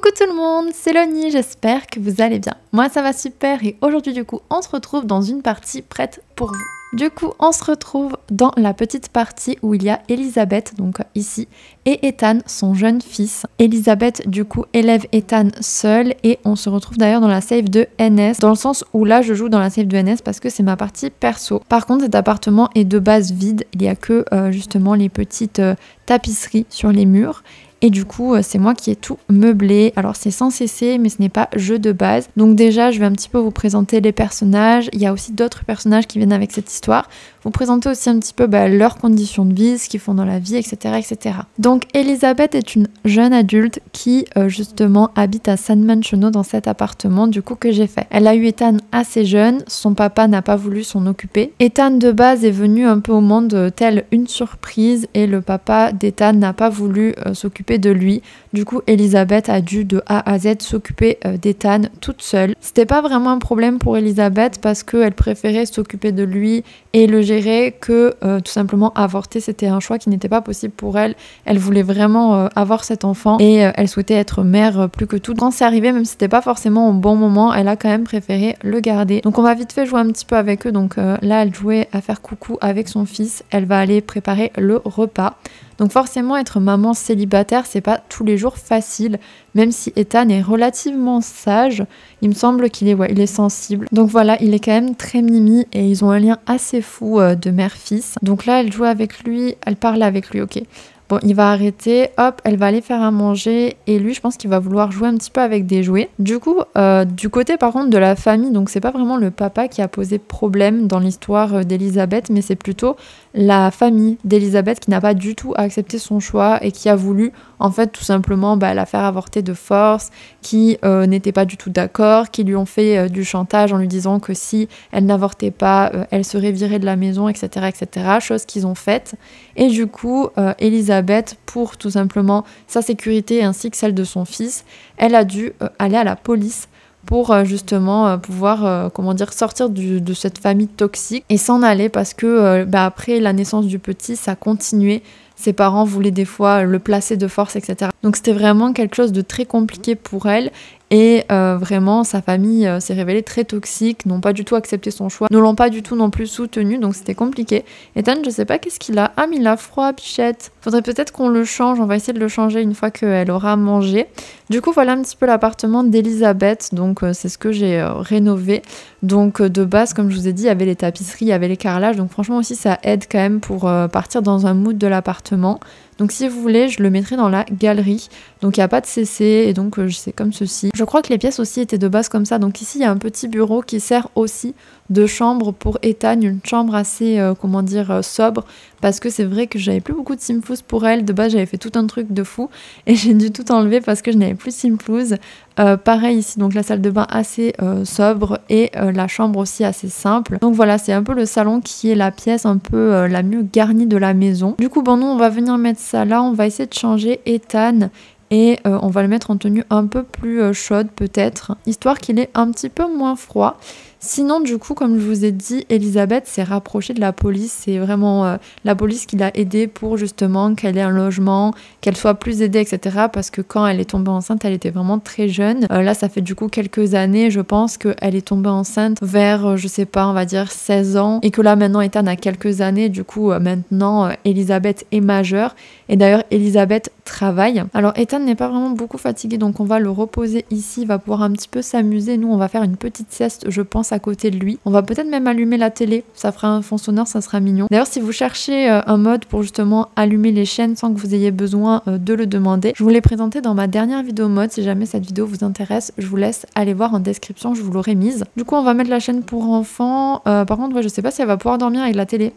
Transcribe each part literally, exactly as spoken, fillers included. Coucou tout le monde, c'est Loney, j'espère que vous allez bien. Moi ça va super et aujourd'hui du coup on se retrouve dans une partie prête pour vous. Du coup on se retrouve dans la petite partie où il y a Elisabeth, donc ici, et Ethan, son jeune fils. Elisabeth du coup élève Ethan seul et on se retrouve d'ailleurs dans la save de N S, dans le sens où là je joue dans la save de N S parce que c'est ma partie perso. Par contre cet appartement est de base vide, il n'y a que euh, justement les petites euh, tapisseries sur les murs. Et du coup, c'est moi qui ai tout meublé. Alors, c'est sans cesser, mais ce n'est pas jeu de base. Donc déjà, je vais un petit peu vous présenter les personnages. Il y a aussi d'autres personnages qui viennent avec cette histoire. Vous présenter aussi un petit peu bah, leurs conditions de vie, ce qu'ils font dans la vie, et cetera, et cetera. Donc, Elisabeth est une jeune adulte qui, euh, justement, habite à San Manchino dans cet appartement, du coup, que j'ai fait. Elle a eu Ethan assez jeune. Son papa n'a pas voulu s'en occuper. Ethan, de base, est venu un peu au monde euh, telle une surprise et le papa d'Ethan n'a pas voulu euh, s'occuper de lui. Du coup, Elisabeth a dû de A à Z s'occuper d'Ethan toute seule. C'était pas vraiment un problème pour Elisabeth parce qu'elle préférait s'occuper de lui et le gérer que euh, tout simplement avorter. C'était un choix qui n'était pas possible pour elle. Elle voulait vraiment euh, avoir cet enfant et euh, elle souhaitait être mère euh, plus que tout. Quand c'est arrivé, même si c'était pas forcément au bon moment, elle a quand même préféré le garder. Donc on va vite fait jouer un petit peu avec eux. Donc euh, là, elle jouait à faire coucou avec son fils. Elle va aller préparer le repas. Donc forcément, être maman célibataire, c'est pas tous les jours facile, même si Ethan est relativement sage, il me semble qu'il est, ouais, il est sensible. Donc voilà, il est quand même très mimi et ils ont un lien assez fou de mère-fils. Donc là, elle joue avec lui, elle parle avec lui, ok. Bon, il va arrêter, hop, elle va aller faire à manger et lui, je pense qu'il va vouloir jouer un petit peu avec des jouets. Du coup, euh, du côté par contre de la famille, donc c'est pas vraiment le papa qui a posé problème dans l'histoire d'Elisabeth, mais c'est plutôt la famille d'Elisabeth qui n'a pas du tout accepté son choix et qui a voulu en fait tout simplement bah, la faire avorter de force, qui euh, n'était pas du tout d'accord, qui lui ont fait euh, du chantage en lui disant que si elle n'avortait pas, euh, elle serait virée de la maison, et cetera, et cetera, chose qu'ils ont faite. Et du coup, euh, Elisabeth, pour tout simplement sa sécurité ainsi que celle de son fils, elle a dû euh, aller à la police pour euh, justement euh, pouvoir euh, comment dire, sortir du, de cette famille toxique et s'en aller parce que euh, bah, après la naissance du petit, ça continuait. Ses parents voulaient des fois le placer de force, et cetera. Donc c'était vraiment quelque chose de très compliqué pour elle. Et euh, vraiment, sa famille euh, s'est révélée très toxique, n'ont pas du tout accepté son choix, ne l'ont pas du tout non plus soutenu, donc c'était compliqué. Ethan, je sais pas qu'est-ce qu'il a. Ah, mais il a froid, bichette. Faudrait peut-être qu'on le change, on va essayer de le changer une fois qu'elle aura mangé. Du coup, voilà un petit peu l'appartement d'Elisabeth, donc euh, c'est ce que j'ai euh, rénové. Donc euh, de base, comme je vous ai dit, il y avait les tapisseries, il y avait les carrelages, donc franchement aussi ça aide quand même pour euh, partir dans un mood de l'appartement. Donc si vous voulez, je le mettrai dans la galerie. Donc il n'y a pas de C C et donc euh, c'est comme ceci. Je crois que les pièces aussi étaient de base comme ça. Donc ici, il y a un petit bureau qui sert aussi de chambre pour Ethan, une chambre assez, euh, comment dire, euh, sobre. Parce que c'est vrai que j'avais plus beaucoup de Simflouz pour elle. De base, j'avais fait tout un truc de fou et j'ai dû tout enlever parce que je n'avais plus Simflouz. Euh, pareil ici, donc la salle de bain assez euh, sobre et euh, la chambre aussi assez simple. Donc voilà, c'est un peu le salon qui est la pièce un peu euh, la mieux garnie de la maison. Du coup, bon, nous, on va venir mettre ça là. On va essayer de changer Ethan. Et euh, on va le mettre en tenue un peu plus euh, chaude peut-être, histoire qu'il ait un petit peu moins froid. Sinon du coup, comme je vous ai dit, Elisabeth s'est rapprochée de la police. C'est vraiment euh, la police qui l'a aidée pour justement qu'elle ait un logement, qu'elle soit plus aidée, et cetera. Parce que quand elle est tombée enceinte, elle était vraiment très jeune. Euh, là, ça fait du coup quelques années, je pense, qu'elle est tombée enceinte vers, euh, je sais pas, on va dire seize ans. Et que là maintenant, Ethan a quelques années. Du coup, euh, maintenant, euh, Elisabeth est majeure. Et d'ailleurs, Elisabeth travaille. Alors, Ethan n'est pas vraiment beaucoup fatigué, donc on va le reposer ici, il va pouvoir un petit peu s'amuser. Nous, on va faire une petite sieste, je pense, à côté de lui. On va peut-être même allumer la télé, ça fera un fond sonore, ça sera mignon. D'ailleurs, si vous cherchez un mode pour justement allumer les chaînes sans que vous ayez besoin de le demander, je vous l'ai présenté dans ma dernière vidéo mode. Si jamais cette vidéo vous intéresse, je vous laisse aller voir en description, je vous l'aurai mise. Du coup, on va mettre la chaîne pour enfants. Euh, par contre, ouais, je sais pas si elle va pouvoir dormir avec la télé.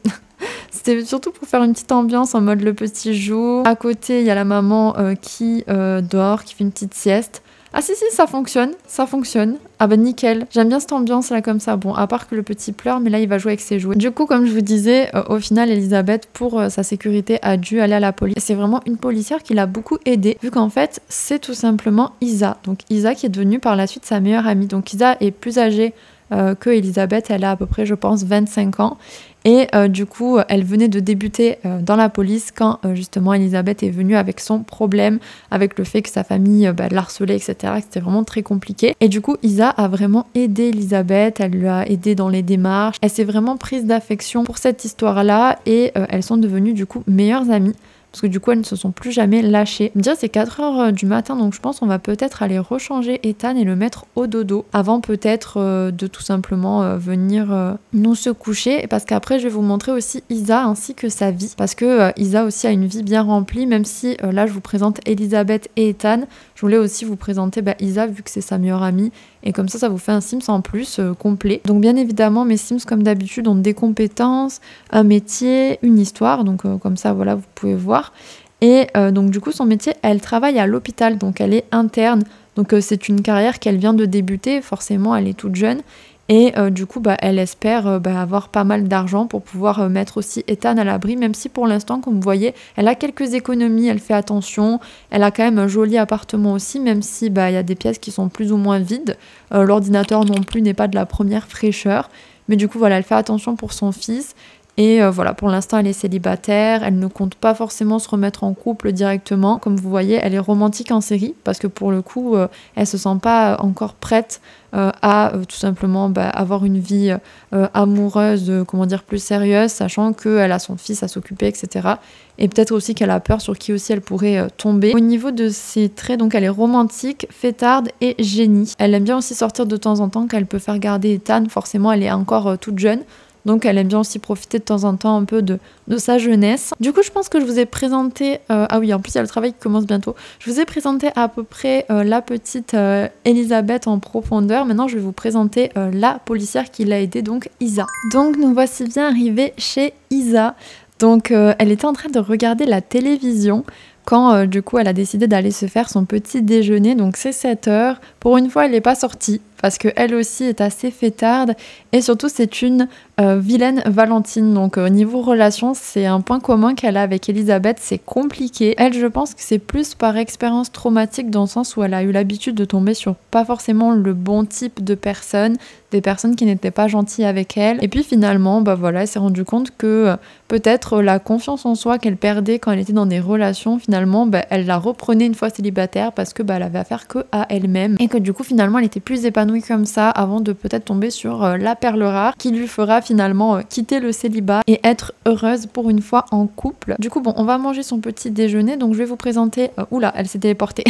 C'était surtout pour faire une petite ambiance en mode le petit jour. À côté, il y a la maman euh, qui euh, dort, qui fait une petite sieste. Ah si si, ça fonctionne, ça fonctionne. Ah bah nickel, j'aime bien cette ambiance là comme ça. Bon, à part que le petit pleure, mais là il va jouer avec ses jouets. Du coup, comme je vous disais, euh, au final Elisabeth, pour euh, sa sécurité, a dû aller à la police. C'est vraiment une policière qui l'a beaucoup aidée, vu qu'en fait c'est tout simplement Isa. Donc Isa qui est devenue par la suite sa meilleure amie. Donc Isa est plus âgée euh, que Elisabeth, elle a à peu près, je pense, vingt-cinq ans. Et euh, du coup, elle venait de débuter euh, dans la police quand euh, justement Elisabeth est venue avec son problème, avec le fait que sa famille euh, bah, l'harcelait, et cetera, que c'était vraiment très compliqué. Et du coup, Isa a vraiment aidé Elisabeth, elle l'a aidée dans les démarches, elle s'est vraiment prise d'affection pour cette histoire-là et euh, elles sont devenues du coup meilleures amies. Parce que du coup, elles ne se sont plus jamais lâchées. Déjà, c'est quatre heures du matin, donc je pense qu'on va peut-être aller rechanger Ethan et le mettre au dodo avant peut-être euh, de tout simplement euh, venir euh, nous se coucher. Parce qu'après, je vais vous montrer aussi Isa ainsi que sa vie. Parce que euh, Isa aussi a une vie bien remplie, même si euh, là, je vous présente Elisabeth et Ethan. Je voulais aussi vous présenter bah, Isa, vu que c'est sa meilleure amie. Et comme ça, ça vous fait un Sims en plus euh, complet. Donc bien évidemment, mes Sims, comme d'habitude, ont des compétences, un métier, une histoire. Donc euh, comme ça, voilà, vous pouvez voir. Et euh, donc du coup, son métier, elle travaille à l'hôpital. Donc elle est interne. Donc euh, c'est une carrière qu'elle vient de débuter. Forcément, elle est toute jeune. Et euh, du coup, bah, elle espère euh, bah, avoir pas mal d'argent pour pouvoir euh, mettre aussi Ethan à l'abri, même si pour l'instant, comme vous voyez, elle a quelques économies, elle fait attention, elle a quand même un joli appartement aussi, même si bah, y a des pièces qui sont plus ou moins vides. Euh, l'ordinateur non plus n'est pas de la première fraîcheur, mais du coup, voilà, elle fait attention pour son fils. Et euh, voilà, pour l'instant, elle est célibataire, elle ne compte pas forcément se remettre en couple directement. Comme vous voyez, elle est romantique en série, parce que pour le coup, euh, elle se sent pas encore prête euh, à euh, tout simplement bah, avoir une vie euh, amoureuse, euh, comment dire, plus sérieuse, sachant qu'elle a son fils à s'occuper, et cetera. Et peut-être aussi qu'elle a peur sur qui aussi elle pourrait euh, tomber. Au niveau de ses traits, donc elle est romantique, fêtarde et génie. Elle aime bien aussi sortir de temps en temps, qu'elle peut faire garder Ethan, forcément elle est encore euh, toute jeune. Donc elle aime bien aussi profiter de temps en temps un peu de, de sa jeunesse. Du coup, je pense que je vous ai présenté... Euh, ah oui, en plus, il y a le travail qui commence bientôt. Je vous ai présenté à peu près euh, la petite euh, Elisabeth en profondeur. Maintenant, je vais vous présenter euh, la policière qui l'a aidée, donc Isa. Donc, nous voici bien arrivés chez Isa. Donc, euh, elle était en train de regarder la télévision quand euh, du coup elle a décidé d'aller se faire son petit déjeuner, donc c'est sept heures. Pour une fois, elle n'est pas sortie parce qu'elle aussi est assez fêtarde et surtout c'est une euh, vilaine Valentine. Donc au euh, niveau relation, c'est un point commun qu'elle a avec Elisabeth, c'est compliqué. Elle, je pense que c'est plus par expérience traumatique dans le sens où elle a eu l'habitude de tomber sur pas forcément le bon type de personnes, des personnes qui n'étaient pas gentilles avec elle. Et puis finalement, bah voilà, elle s'est rendue compte que euh, peut-être la confiance en soi qu'elle perdait quand elle était dans des relations, finalement, bah, elle la reprenait une fois célibataire parce que bah, elle avait affaire que à elle-même et que du coup finalement elle était plus épanouie comme ça avant de peut-être tomber sur euh, la perle rare qui lui fera finalement euh, quitter le célibat et être heureuse pour une fois en couple. Du coup bon, on va manger son petit déjeuner, donc je vais vous présenter, euh, oula elle s'est téléportée,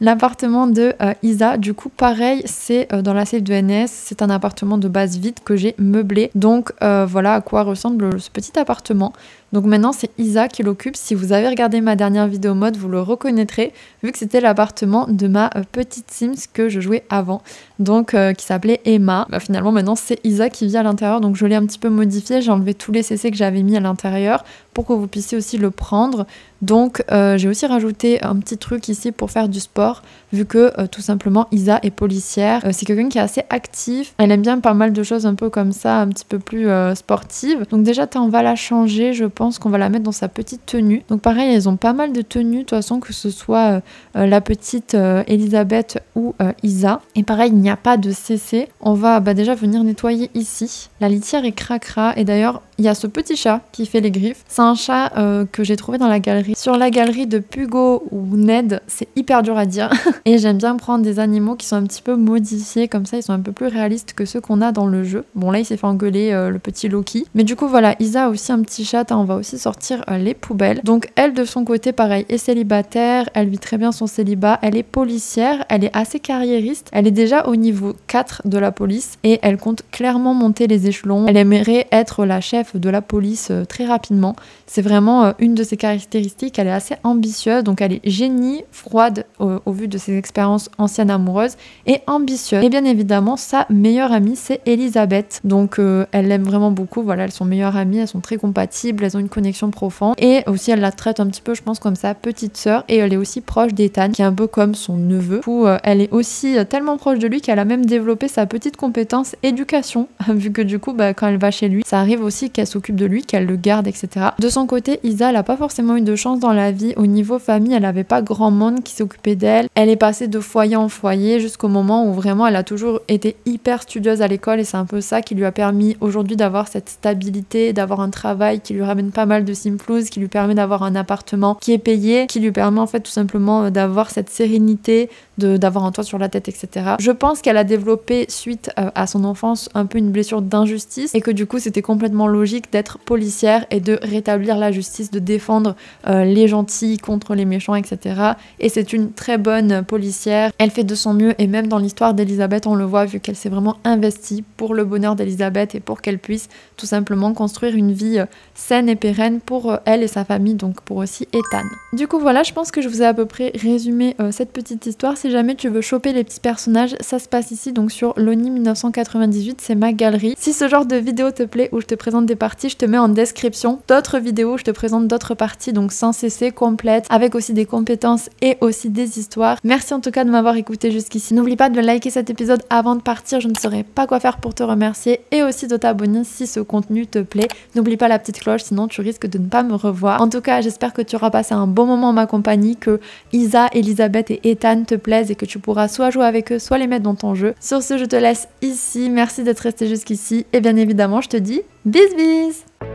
l'appartement de euh, Isa. Du coup pareil, c'est euh, dans la série de N S, c'est un appartement de base vide que j'ai meublé, donc euh, voilà à quoi ressemble ce petit appartement. Donc maintenant c'est Isa qui l'occupe. Si vous avez regardé ma dernière vidéo mode, vous le reconnaîtrez vu que c'était l'appartement de ma petite Sims que je jouais avant, donc euh, qui s'appelait Emma. Bah, finalement maintenant c'est Isa qui vit à l'intérieur, donc je l'ai un petit peu modifié, j'ai enlevé tous les C C que j'avais mis à l'intérieur pour que vous puissiez aussi le prendre. Donc euh, j'ai aussi rajouté un petit truc ici pour faire du sport vu que euh, tout simplement Isa est policière, euh, c'est quelqu'un qui est assez actif, elle aime bien pas mal de choses un peu comme ça, un petit peu plus euh, sportive. Donc déjà on va la changer, je pense qu'on va la mettre dans sa petite tenue. Donc pareil, elles ont pas mal de tenues de toute façon, que ce soit euh, la petite euh, Elisabeth ou euh, Isa. Et pareil, il n'y a pas de C C. On va bah, déjà venir nettoyer ici. La litière est cracra et d'ailleurs il y a ce petit chat qui fait les griffes. C'est un chat euh, que j'ai trouvé dans la galerie. Sur la galerie de Pugo ou Ned, c'est hyper dur à dire. Et j'aime bien prendre des animaux qui sont un petit peu modifiés, comme ça ils sont un peu plus réalistes que ceux qu'on a dans le jeu. Bon là il s'est fait engueuler euh, le petit Loki. Mais du coup voilà, Isa a aussi un petit chat, hein, on va aussi sortir euh, les poubelles. Donc elle de son côté pareil est célibataire, elle vit très bien son célibat, elle est policière, elle est assez carriériste, elle est déjà au niveau quatre de la police et elle compte clairement monter les échelons. Elle aimerait être la chef de la police très rapidement. C'est vraiment une de ses caractéristiques. Elle est assez ambitieuse, donc elle est génie, froide au, au vu de ses expériences anciennes amoureuses et ambitieuse. Et bien évidemment, sa meilleure amie, c'est Elisabeth. Donc euh, elle l'aime vraiment beaucoup. Voilà, elles sont meilleures amies, elles sont très compatibles, elles ont une connexion profonde. Et aussi, elle la traite un petit peu, je pense, comme sa petite sœur. Et elle est aussi proche d'Ethan, qui est un peu comme son neveu. Où, euh, elle est aussi tellement proche de lui qu'elle a même développé sa petite compétence éducation, vu que du coup, bah, quand elle va chez lui, ça arrive aussi qu'elle s'occupe de lui, qu'elle le garde, et cetera. De De son côté, Isa, elle n'a pas forcément eu de chance dans la vie. Au niveau famille, elle n'avait pas grand monde qui s'occupait d'elle. Elle est passée de foyer en foyer jusqu'au moment où vraiment elle a toujours été hyper studieuse à l'école, et c'est un peu ça qui lui a permis aujourd'hui d'avoir cette stabilité, d'avoir un travail qui lui ramène pas mal de simplous, qui lui permet d'avoir un appartement qui est payé, qui lui permet en fait tout simplement d'avoir cette sérénité, d'avoir un toit sur la tête, et cetera. Je pense qu'elle a développé suite à son enfance un peu une blessure d'injustice, et que du coup c'était complètement logique d'être policière et de rétablir la justice, de défendre euh, les gentils contre les méchants, et cetera. Et c'est une très bonne policière, elle fait de son mieux, et même dans l'histoire d'Elisabeth on le voit, vu qu'elle s'est vraiment investie pour le bonheur d'Elisabeth et pour qu'elle puisse tout simplement construire une vie euh, saine et pérenne pour euh, elle et sa famille, donc pour aussi Ethan. Du coup voilà, je pense que je vous ai à peu près résumé euh, cette petite histoire. Si jamais tu veux choper les petits personnages, ça se passe ici, donc sur Loney mille neuf cent quatre-vingt-dix-huit, c'est ma galerie. Si ce genre de vidéo te plaît, où je te présente des parties, je te mets en description d'autres vidéos où je te présente d'autres parties, donc sans cesser, complètes, avec aussi des compétences et aussi des histoires. Merci en tout cas de m'avoir écouté jusqu'ici. N'oublie pas de liker cet épisode avant de partir, je ne saurais pas quoi faire pour te remercier, et aussi de t'abonner si ce contenu te plaît. N'oublie pas la petite cloche, sinon tu risques de ne pas me revoir. En tout cas, j'espère que tu auras passé un bon moment en ma compagnie, que Isa, Elisabeth et Ethan te plaisent et que tu pourras soit jouer avec eux, soit les mettre dans ton jeu. Sur ce, je te laisse ici. Merci d'être resté jusqu'ici et bien évidemment, je te dis bis bis.